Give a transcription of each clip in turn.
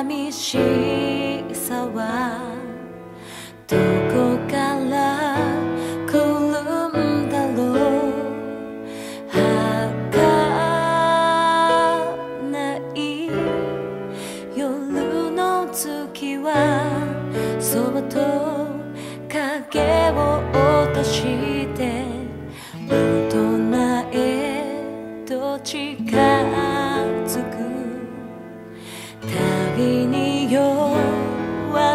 寂しさはどこから来るんだろう。儚い夜の月はそばと影を落として大人へと近づく。旅に弱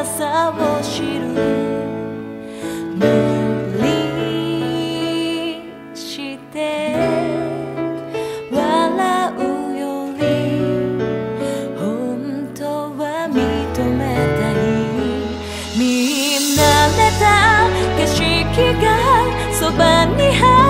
さを知る。無理して笑うより本当は認めたい。見慣れた景色がそばにある。